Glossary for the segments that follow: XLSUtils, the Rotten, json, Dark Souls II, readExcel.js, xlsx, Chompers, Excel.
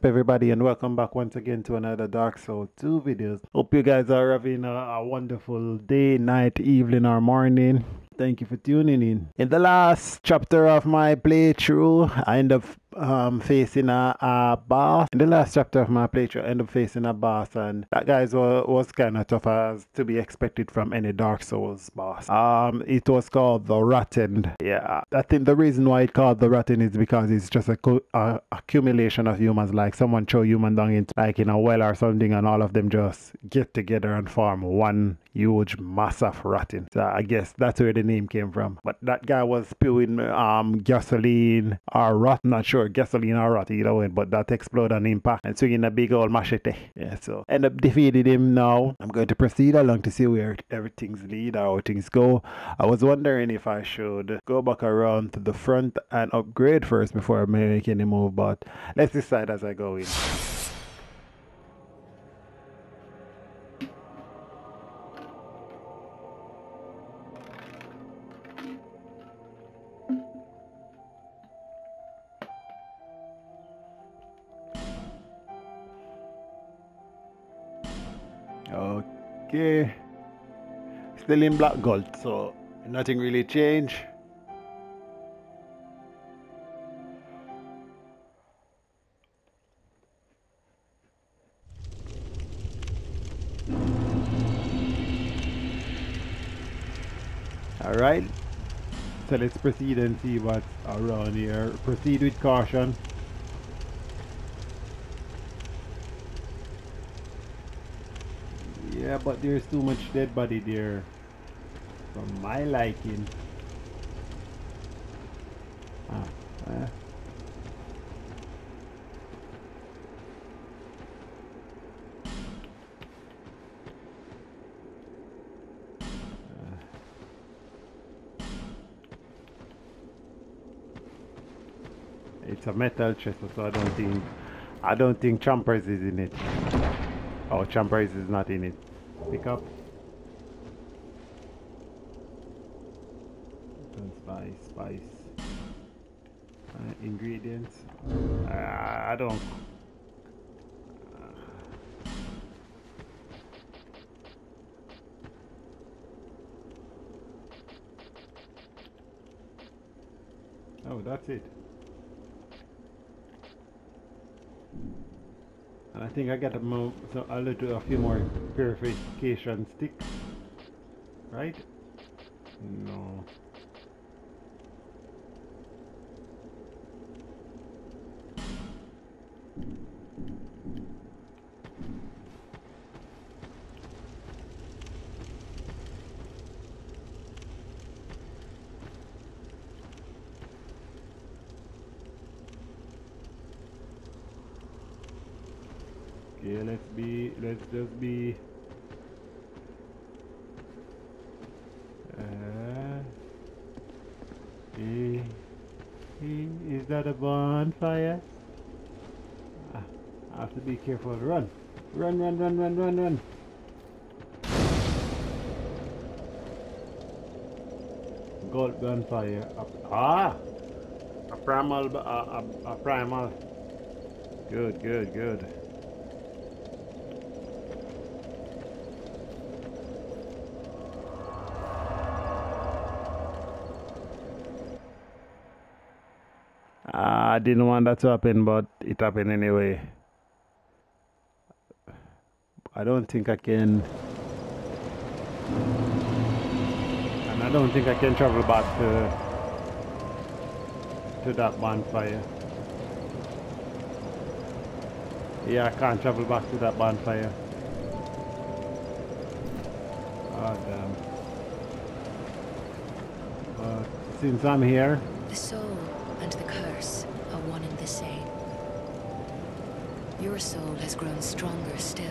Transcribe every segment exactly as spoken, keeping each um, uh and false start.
up, everybody, and welcome back once again to another Dark Souls two videos. Hope you guys are having a, a wonderful day, night, evening, or morning. Thank you for tuning in. In the last chapter of my playthrough, I end up um, facing a, a boss. In the last chapter of my playthrough, I end up facing a boss, and that guys was, was kind of tough as to be expected from any Dark Souls boss. Um, it was called the Rotten. Yeah, I think the reason why it's called the Rotten is because it's just a, a accumulation of humans. Like someone throw human down into like in a well or something, and all of them just get together and form one huge mass of rotten. So I guess that's where the name came from. But that guy was spewing um gasoline or rot, not sure, gasoline or rot, either way, but that exploded on impact and swinging a big old machete. Yeah, so end up defeated him. Now I'm going to proceed along to see where everything's lead or how things go. I was wondering if I should go back around to the front and upgrade first before I make any move, but let's decide as I go in. Okay, still in black gold, so nothing really changed. All right, so let's proceed and see what's around here. Proceed with caution. Yeah, but there's too much dead body there for my liking. Ah, eh. It's a metal chest, so I don't think I don't think Chompers is in it. Oh, Chompers is not in it. Pick up. And spice, spice. Uh, ingredients. Uh, I don't. Uh. Oh, that's it. I think I got a move, so I'll do a few more purification sticks, right? No. Yeah, let's be, let's just be, uh, eh, eh, is that a bonfire? Ah, I have to be careful. Run, run, run, run, run, run, run. Gold bonfire. Ah, a primal, a, a, a primal. Good, good, good. I didn't want that to happen, but it happened anyway. I don't think I can, and I don't think I can travel back to to that bonfire. Yeah, I can't travel back to that bonfire. Oh damn! But since I'm here, the soul and the curse are one and the same. Your soul has grown stronger still.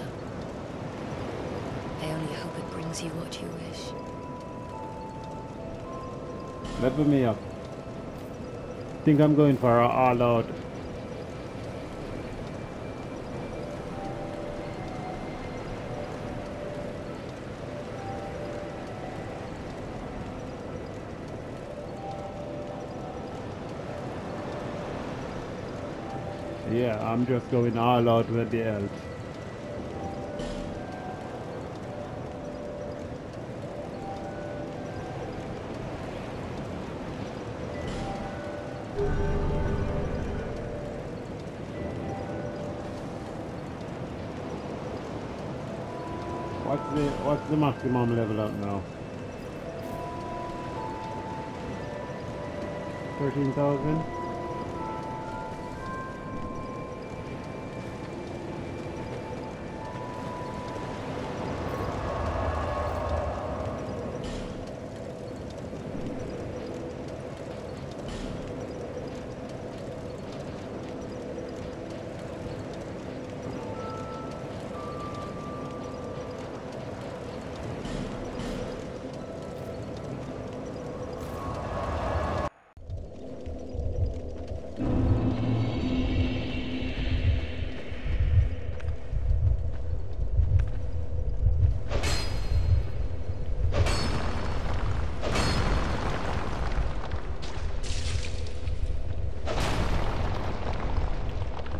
I only hope it brings you what you wish. Level me up. I think I'm going for an all-out. Yeah, I'm just going all out with the elf. What's the what's the maximum level up now? Thirteen thousand.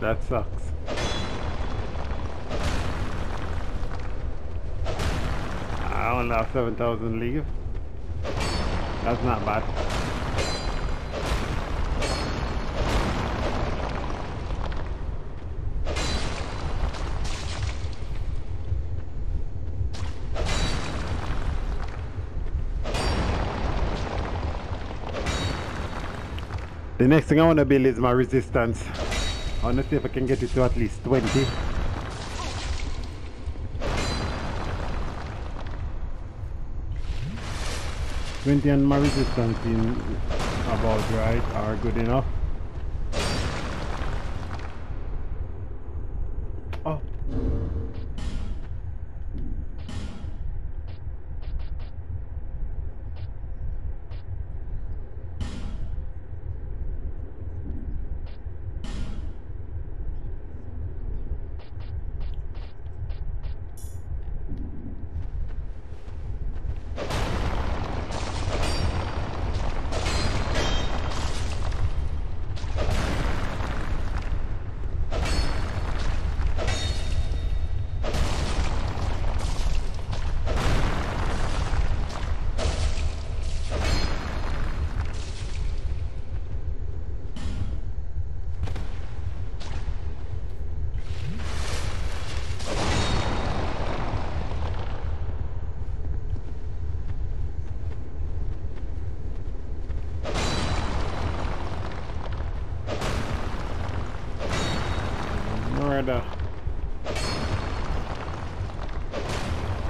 That sucks. I only have seven thousand leave. That's not bad. The next thing I want to build is my resistance. I want to see if I can get it to at least twenty. twenty and my resistance in about right are good enough. Oh.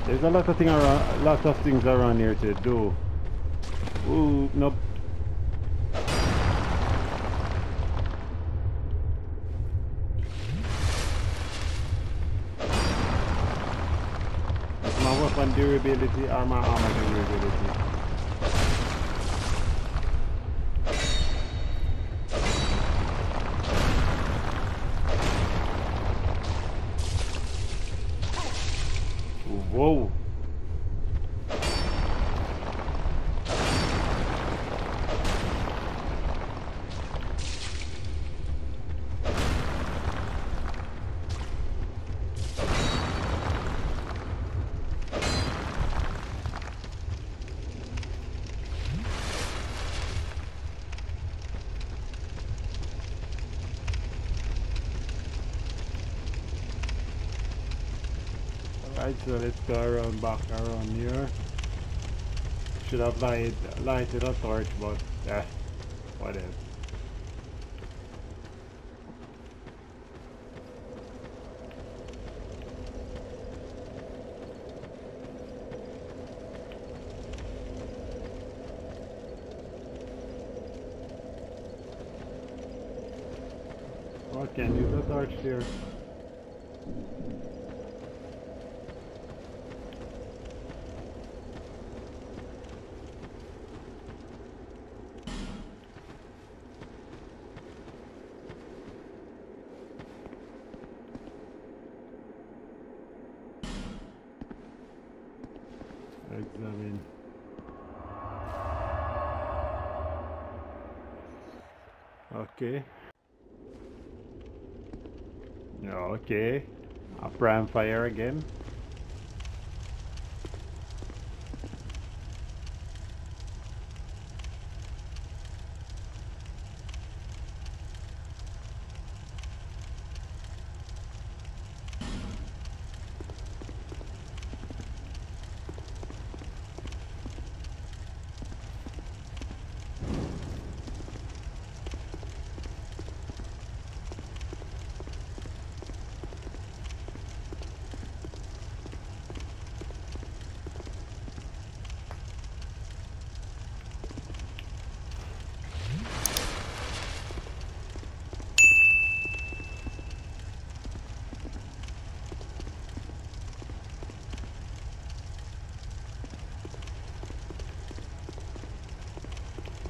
There's a lot of thing around, lots of things around here to do. Ooh, nope. That's my weapon durability or my armor durability. Whoa. So let's go around back around here. Should have light, lighted a torch, but eh, whatever. Oh, I can't use the torch here. Examine. Okay. Okay. Up Ramfire again.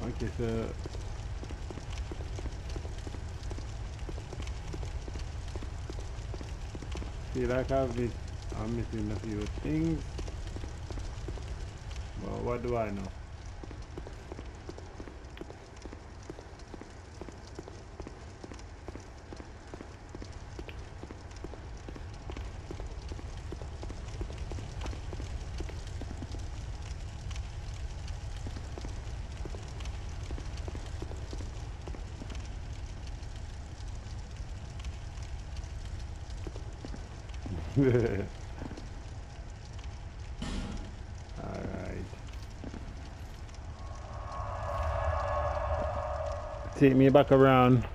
Okay, so see, like I've been, I'm missing a few things. Well, what do I know? Alright. Take me back around.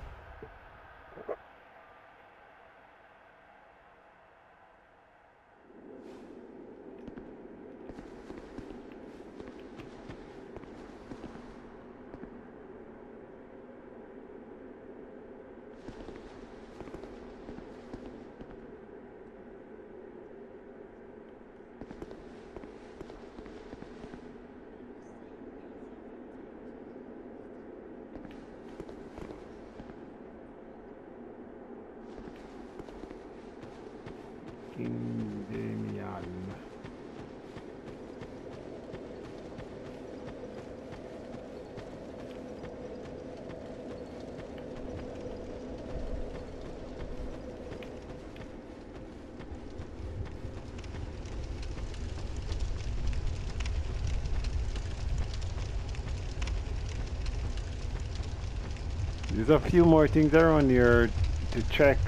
There's a few more things around here to check.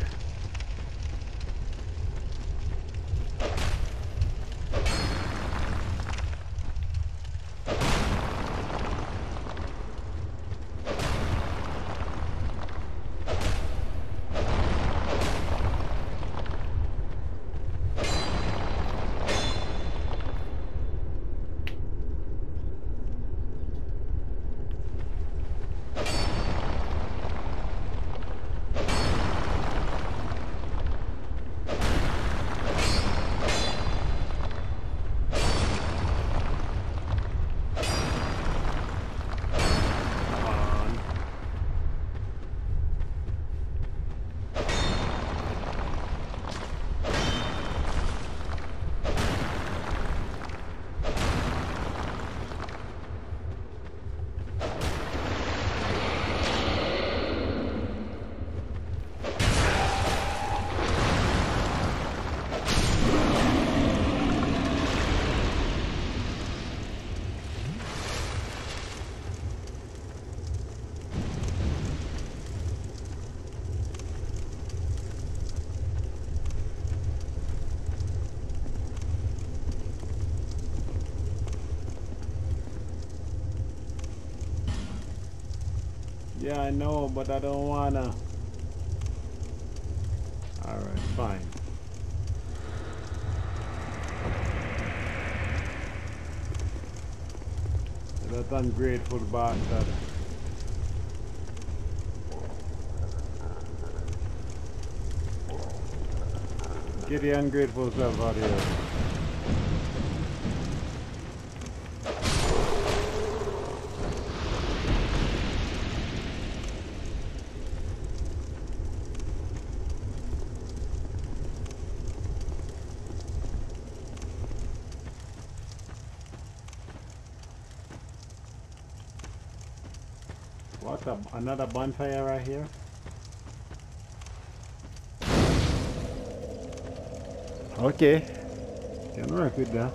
Yeah, I know, but I don't wanna. Alright, fine. That ungrateful bastard. Get the ungrateful self out of here. Another bonfire right here. Okay. Can work with that.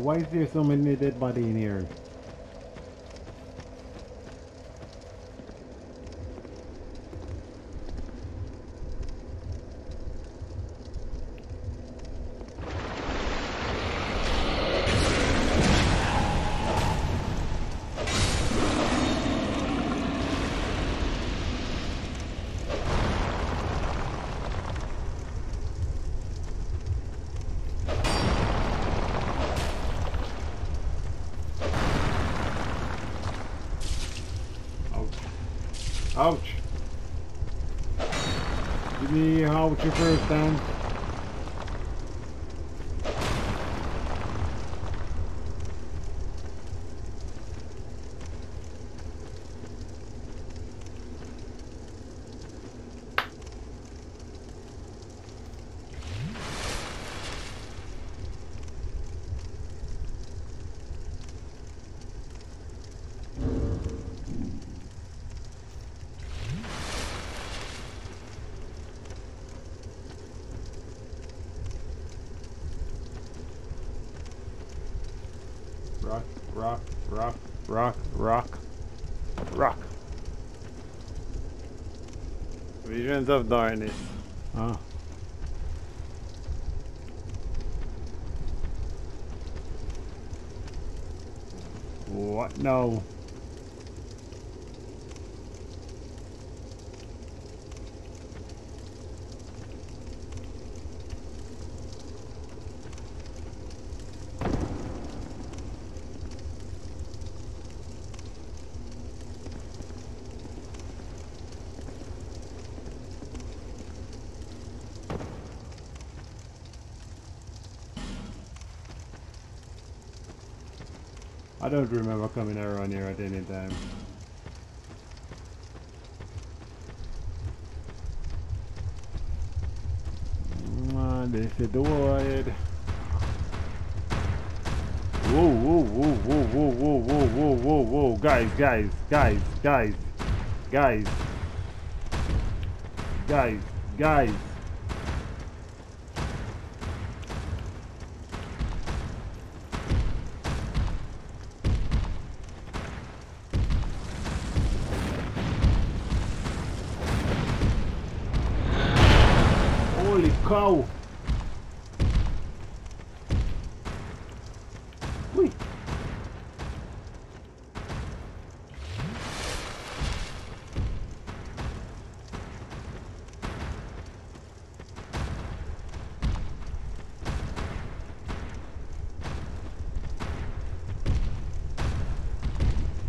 Why is there so many dead bodies in here? Ouch! Give me ouch first time. Rock, rock, rock, rock, rock, rock. Visions of darkness. Huh. What? No. I don't remember coming around here at any time. Mm, there's a door ahead. Whoa, whoa, whoa, whoa, whoa, whoa, whoa, whoa, whoa, whoa, guys, guys, guys, guys, guys, guys, guys. Holy cow! Whee.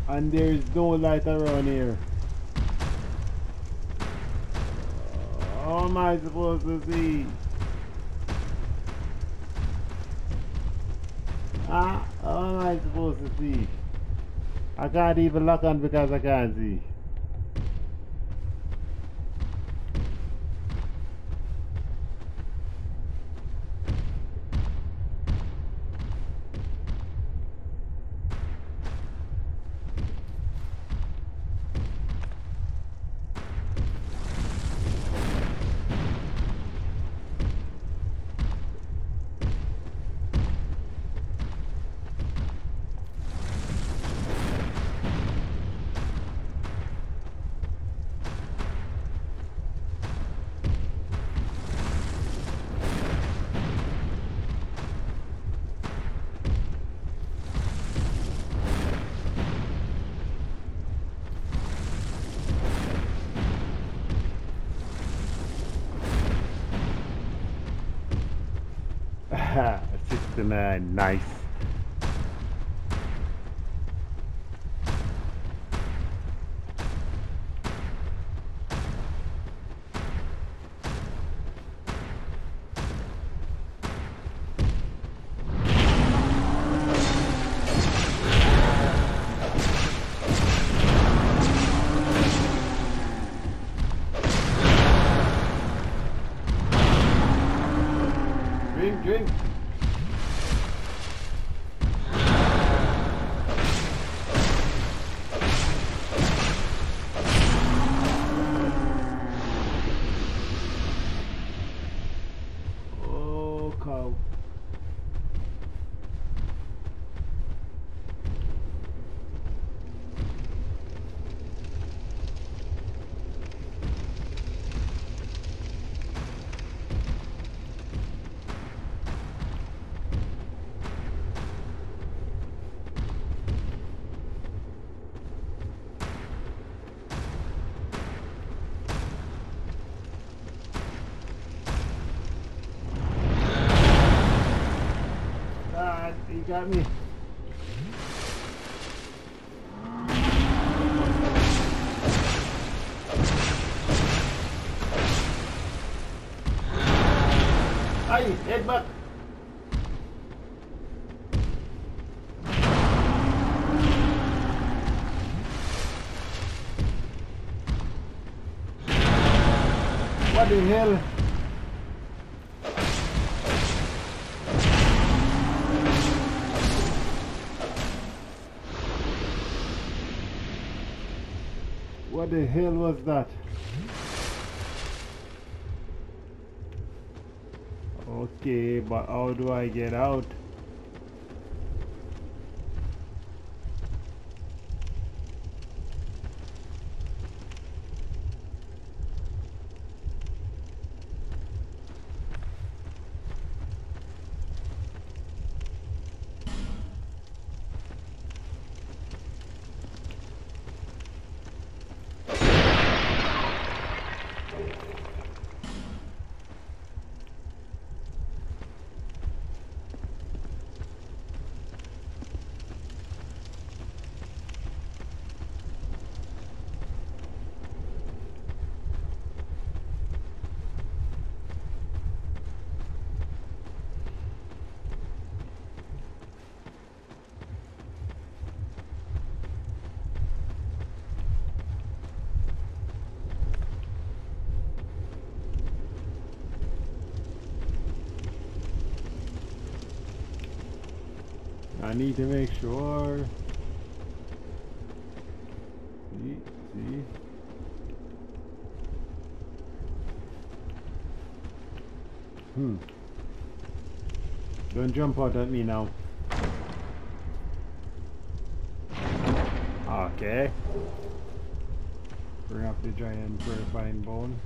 And there's no light around here. How am I supposed to see? Ah, how am I supposed to see? I can't even lock on because I can't see. sixty-nine, nice. drink, drink. Got me. Ay, headbutt. What the hell? What the hell was that? Okay, but how do I get out? I need to make sure. See, see. Hmm. Don't jump out at me now. Okay. Bring up the giant purifying bone.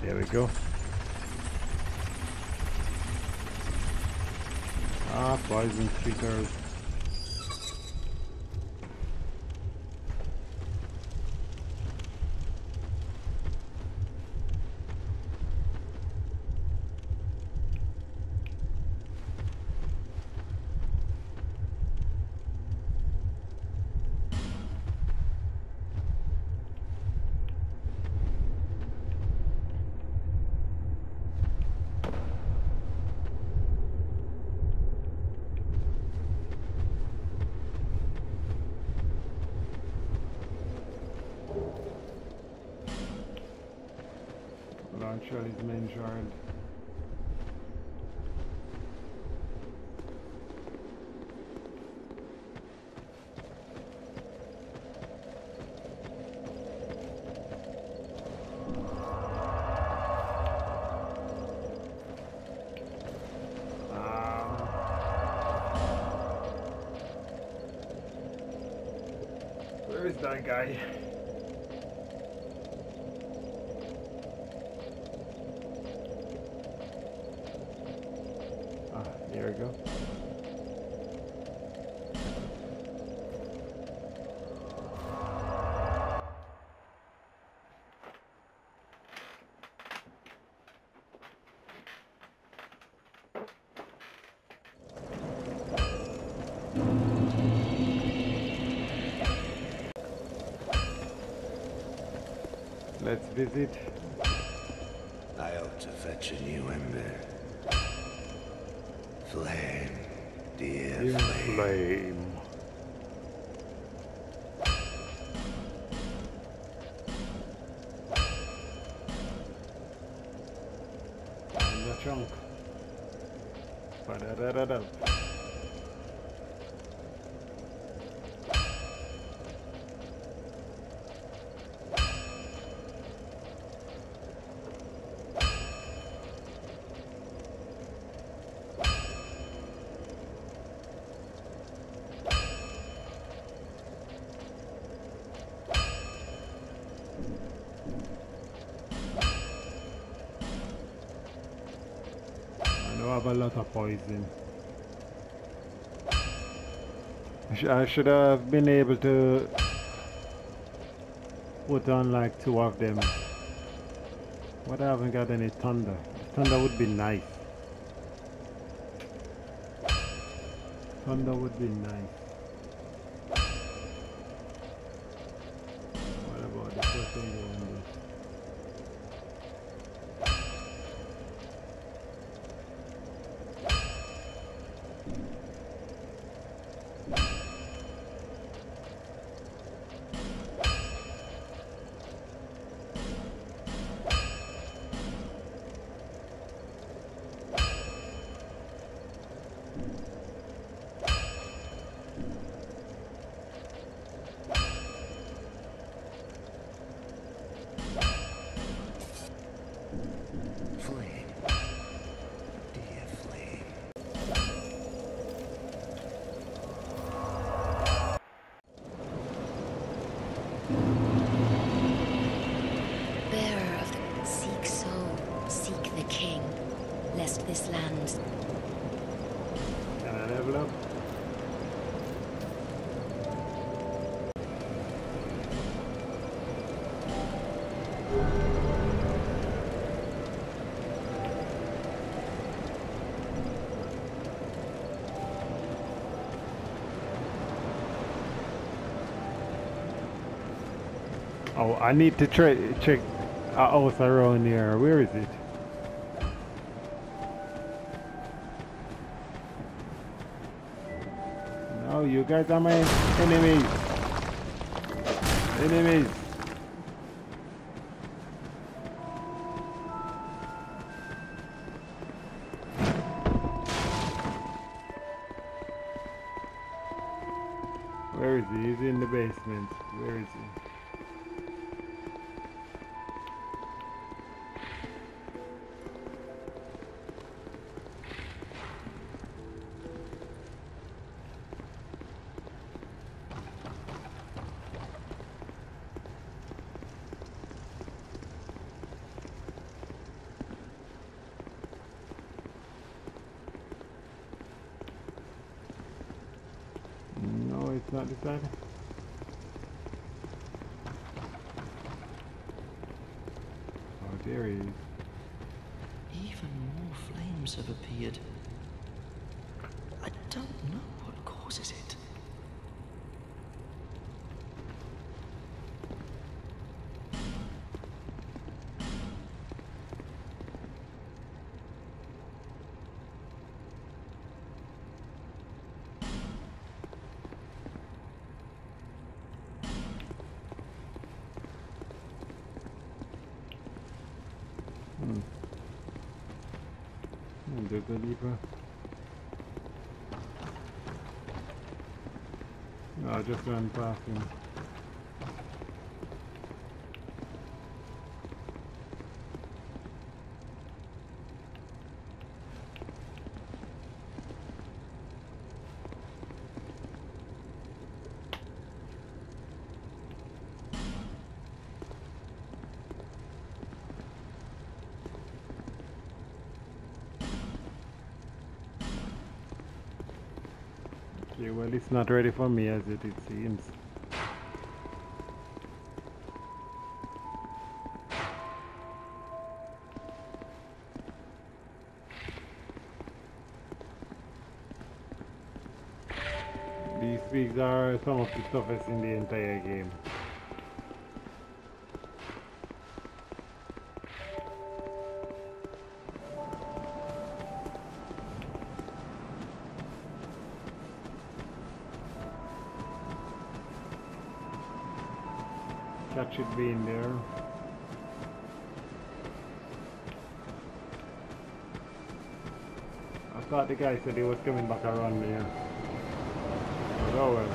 There we go. Ah, poison triggers. Shot his main shard. Um, where is that guy? There we go. Let's visit. I ought to fetch a new ember. Flame, dear In flame. flame. And the chunk. Ba-da-da-da-da. A lot of poison. I should have been able to put on like two of them. But I haven't got any thunder. Thunder would be nice. Thunder would be nice. What about the person you want to do? Oh, I need to try check a house around here. Where is it? No, you guys are my enemies. Enemies. Where is he? He's in the basement. Where is he? There's a lever. No, I just ran past him. Well, it's not ready for me as it, it seems. These pigs are some of the toughest in the entire game. That should be in there. I thought the guy said he was coming back around here. But oh well.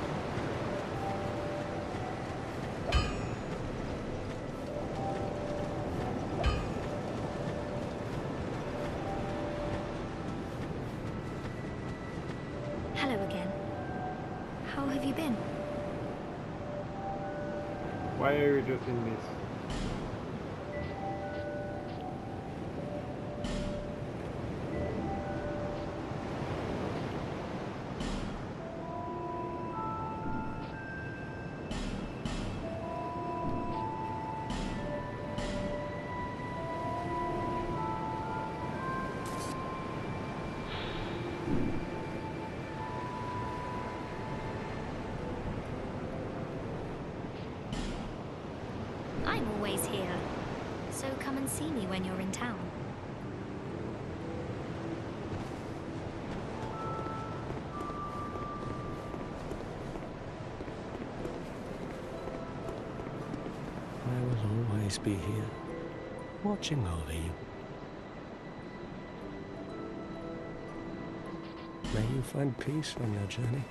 Why are you just in this? Be here, watching over you. May you find peace on your journey.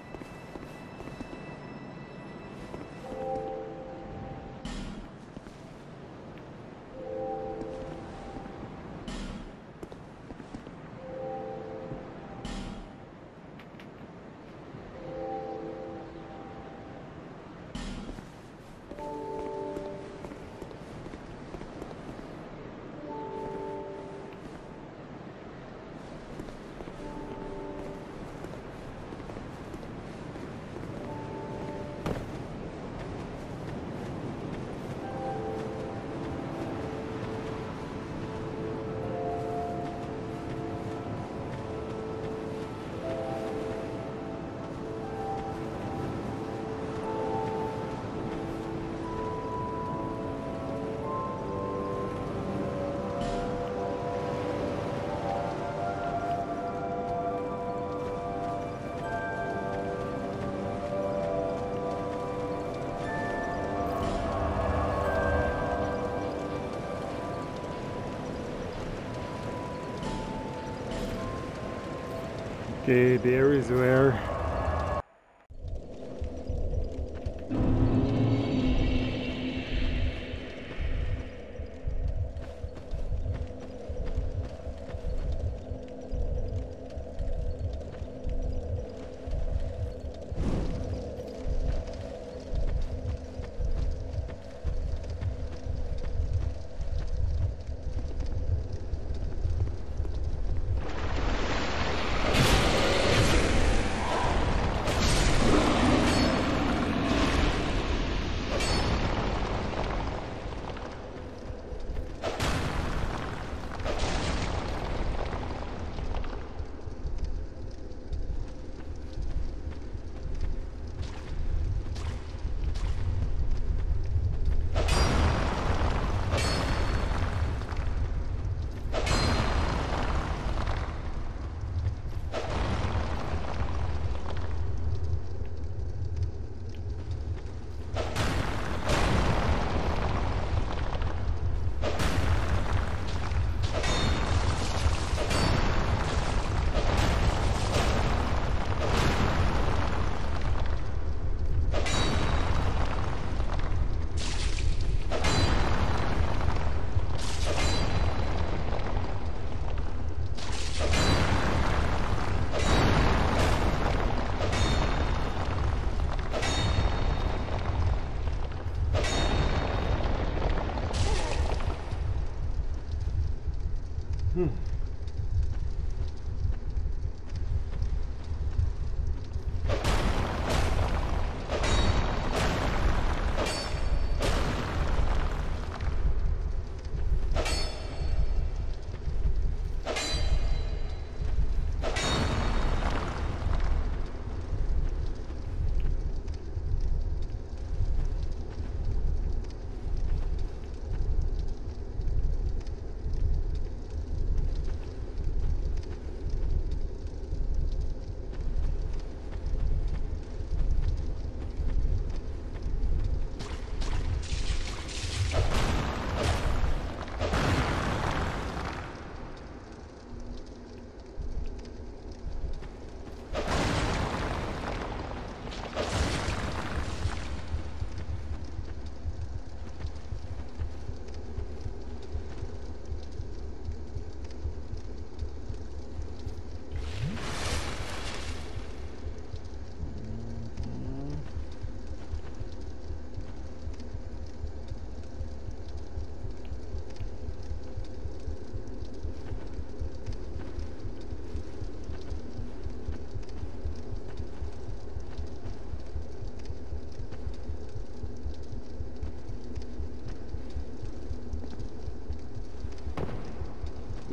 Okay, there is where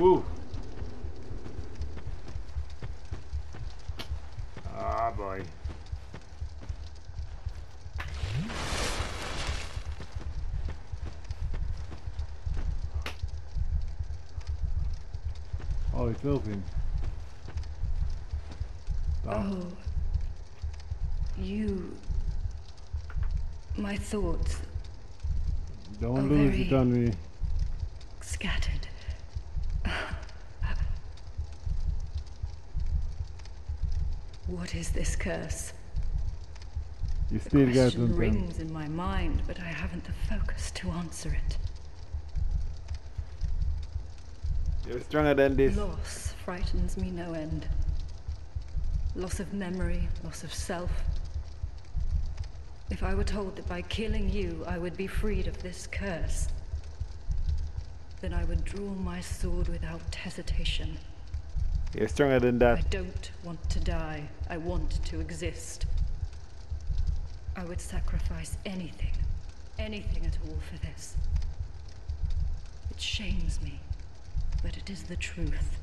Ooh. Ah, boy. Oh, it's open. Oh. You. My thoughts. Don't lose it on me. Scattered. What is this curse? You still got the question rings in my mind, but I haven't the focus to answer it. You're stronger than this. Loss frightens me no end. Loss of memory, loss of self. If I were told that by killing you, I would be freed of this curse, then I would draw my sword without hesitation. You're stronger than that. I don't want to die. I want to exist. I would sacrifice anything, anything at all for this. It shames me, but it is the truth.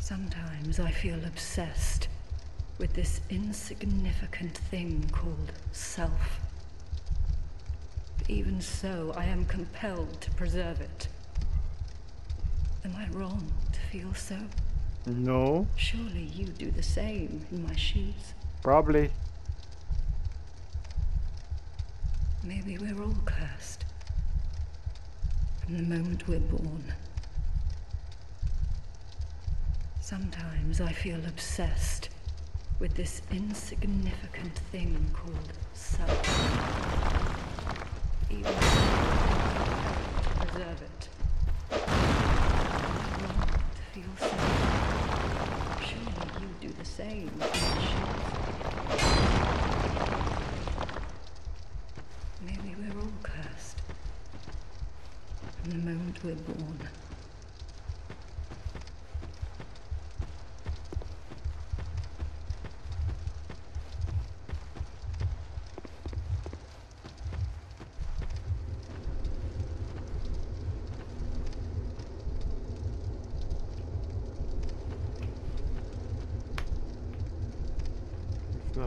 Sometimes I feel obsessed with this insignificant thing called self. But even so, I am compelled to preserve it. Am I wrong to feel so? No. Surely you do the same in my shoes. Probably. Maybe we're all cursed from the moment we're born. Sometimes I feel obsessed with this insignificant thing called self. Even though I don't deserve it. Feel safe. Surely you do the same. Maybe we're all cursed from the moment we're born.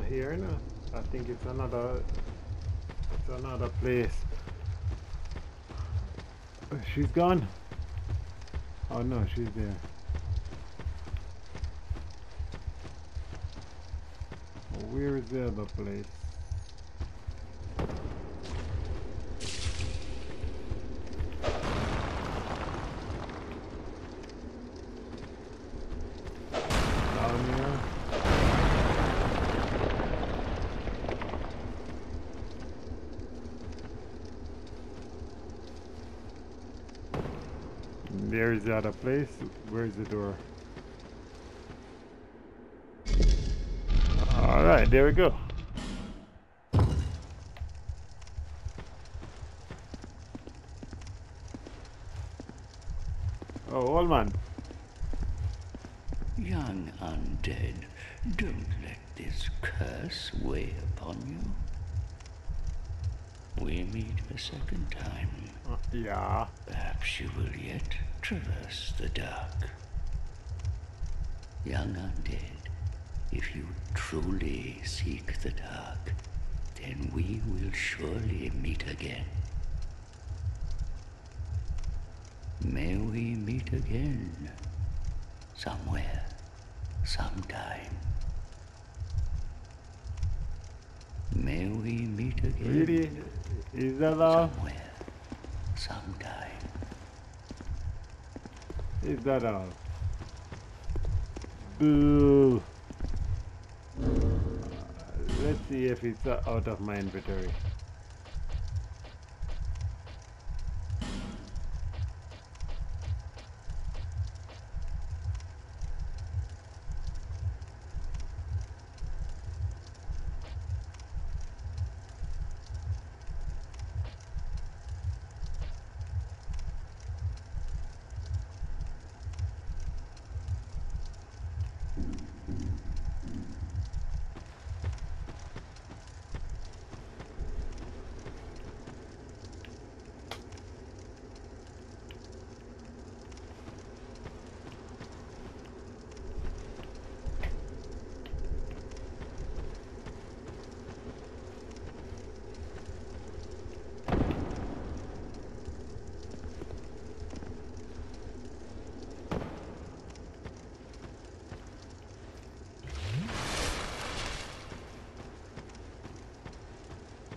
Here no, I think it's another it's another place. She's gone. Oh no, she's there. Where is the other place? Is that a place? Where is the door? All right, there we go. Oh, old man. Young undead, don't let this curse weigh upon you. We meet a second time. Uh, yeah. Perhaps you will yet traverse the dark. Young undead, if you truly seek the dark, then we will surely meet again. May we meet again, somewhere, sometime. May we meet again, really? Is that somewhere, sometime. Is that all? Boo! Uh, let's see if it's uh, out of my inventory.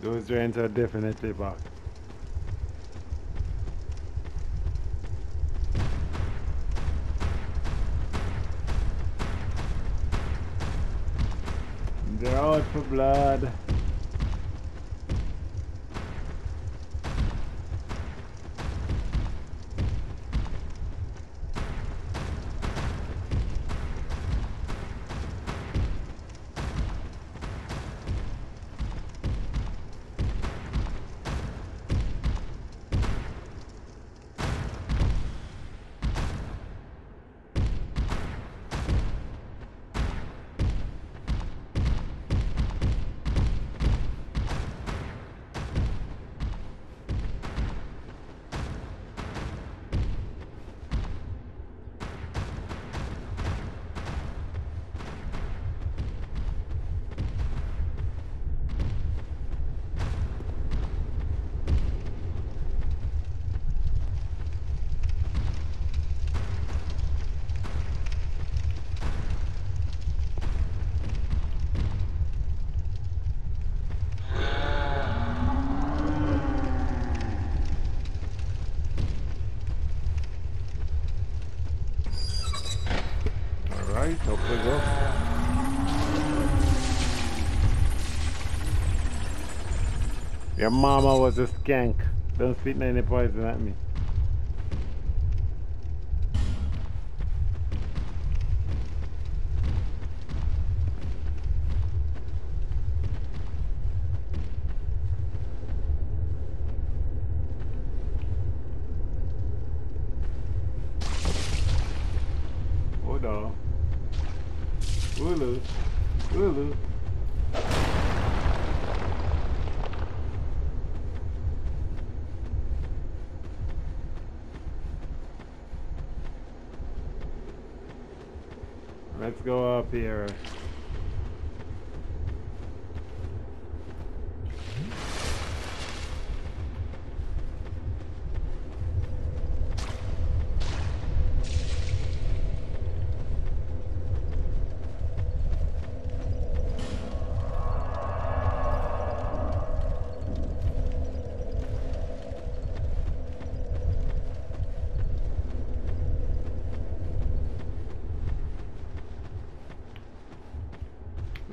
Those drains are definitely back. They're out for blood. Your mama was a skank. Don't spit any poison at me. Hold on. Ulu. Ulu. Let's go up here.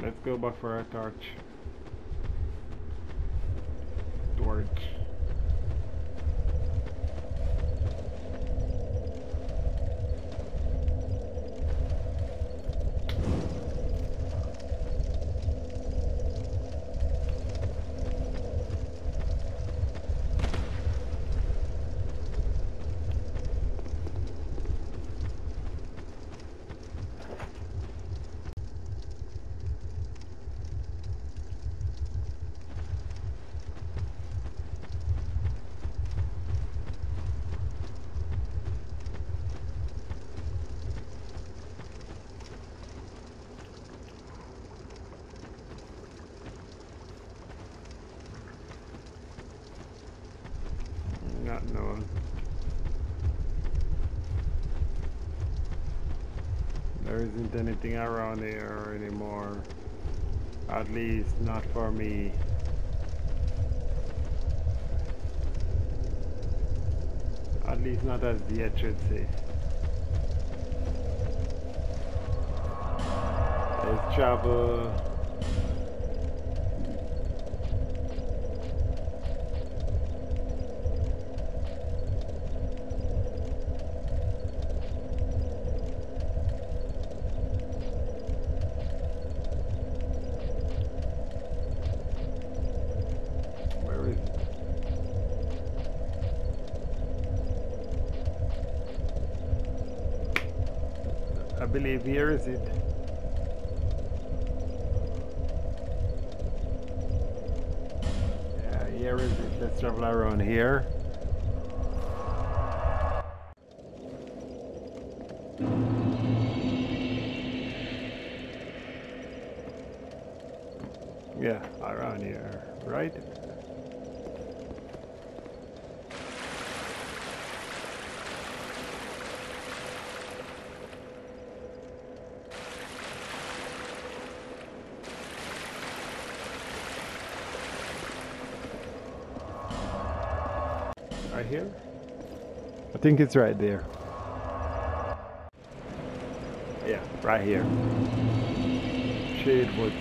Let's go back for our torch. Torch. No. There isn't anything around here anymore. At least not for me. At least not as yet, should say. There's trouble. I believe here is it. Yeah, here is it. Let's travel around here. Yeah, around here, right? Right here? I think it's right there. Yeah, right here. Shade woods.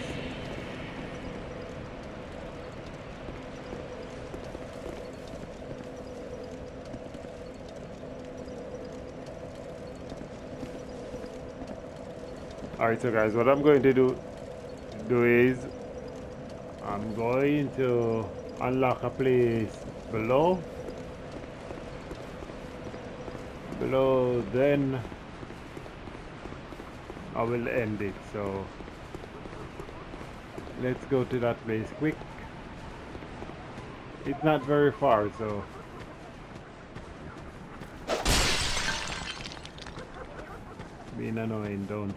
Alright, so guys, what I'm going to do do is I'm going to unlock a place below below then I will end it. So let's go to that place quick. It's not very far, so being annoying, don't.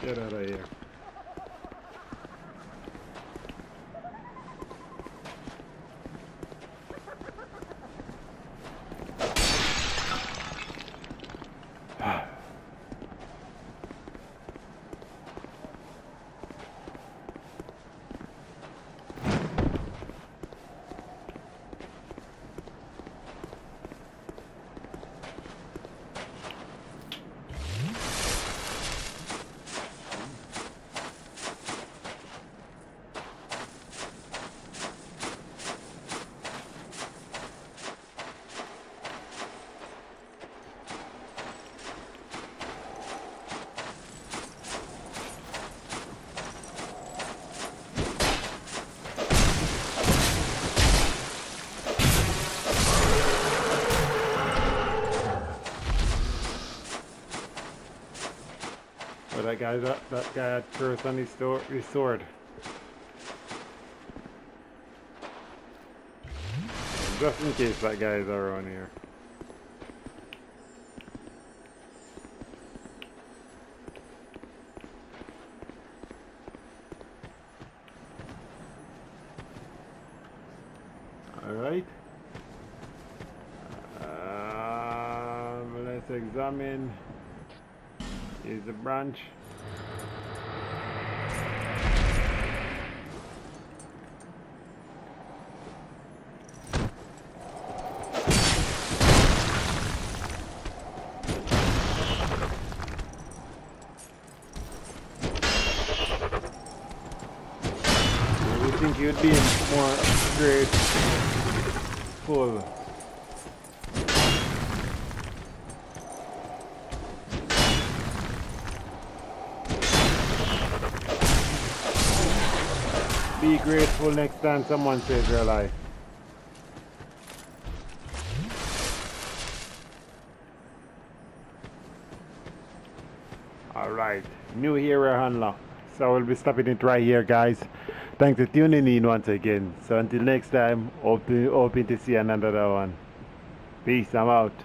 Get out of here. That guy, that, that guy had curse on his, his sword. Just in case that guy is around here. Alright. Um, let's examine. Is the branch. You'd be more grateful. Be grateful next time someone saves your life. Alright, new area unlocked. So we'll be stopping it right here, guys. Thanks for tuning in once again. So until next time, hoping to see another one. Peace, I'm out.